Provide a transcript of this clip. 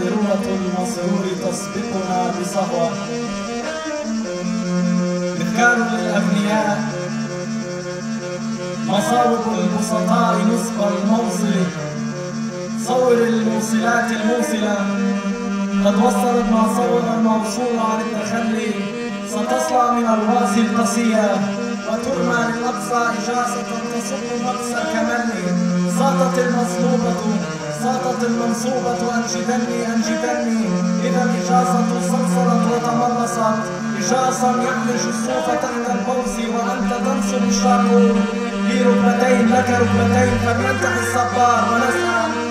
ذروة المسرور تسبقنا بصهوة. مذكار للأغنياء، مصاوب البسطاء نصب الموصل. صور الموصلات الموصلة قد وصلت معصرنا الموصول عن التخلي. ستصلى من الواصل قصية وترمى للأقصى إجازة تصب نقص كملي. ساطت المصلوبة ساطت المنصوبة أنجدني أنجدني. إذا الإجازة صلصلت وتمرصت إجازة يحلج الصوف تحت البوز وأنت تنصب الشاكور. لي ركبتين لك ركبتين فبينتهي الصبار ونسأل.